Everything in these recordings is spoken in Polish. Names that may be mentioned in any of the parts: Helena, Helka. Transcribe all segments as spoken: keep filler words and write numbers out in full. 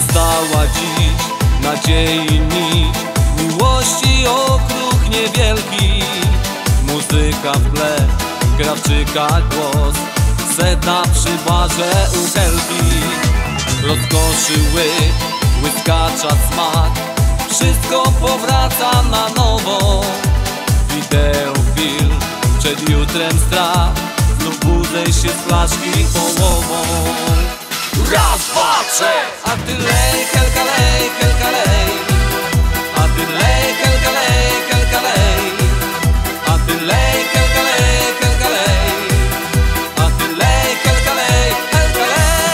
Została dziś nadziei nić, miłości okruch niewielki. Muzyka w tle, krawczyka głos, seta przy barze u Helki. Rozkoszy łyk, łyskacza smak, wszystko powraca na nowo. Wideo, film, przed jutrem strach, znów budzę się z flaszki połową. Raz, dwa, trzech! A ty lej, Helka, lej, Helka, lej. A ty lej, Helka, lej, Helka, lej. A ty lej, Helka, lej, Helka, lej. A ty lej, Helka, lej, Helka, lej.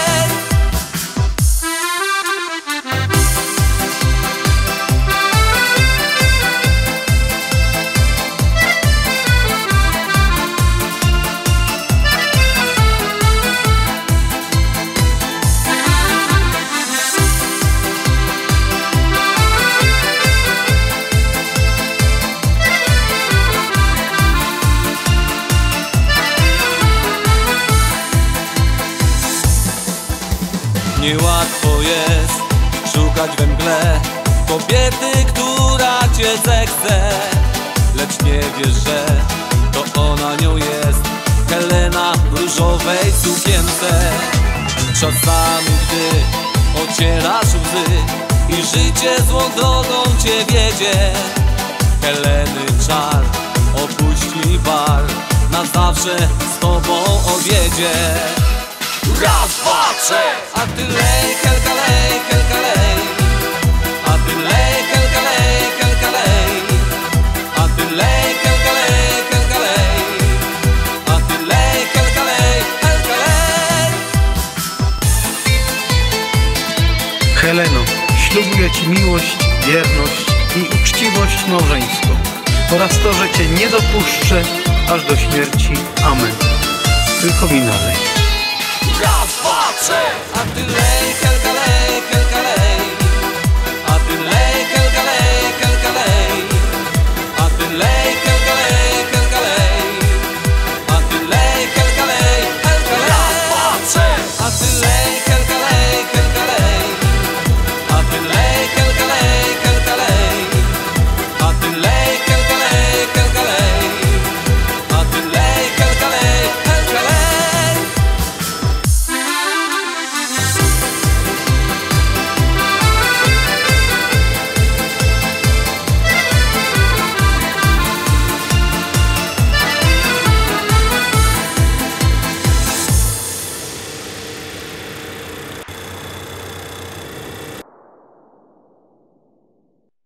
Niełatwo jest szukać we mgle kobiety, która cię zechce, lecz nie wiesz, że to ona nią jest, Helena w różowej sukience. Czasami gdy ocierasz łzy i życie złą drogą cię wiedzie, Heleny czar opuści bar, na zawsze z tobą odjedzie. Raz, dwa, trzech! A ty lej, Helka, lej, Helka, lej. A ty lej, Helka, lej, Helka, lej. A ty lej, Helka, lej, Helka, lej. A ty lej, Helka, lej, Helka, lej. Heleno, ślubuję ci miłość, wierność i uczciwość małżeńską oraz to, że cię nie dopuszczę aż do śmierci. Amen. Tylko mi nalej. Raz, dwa, trzy! A ty lejka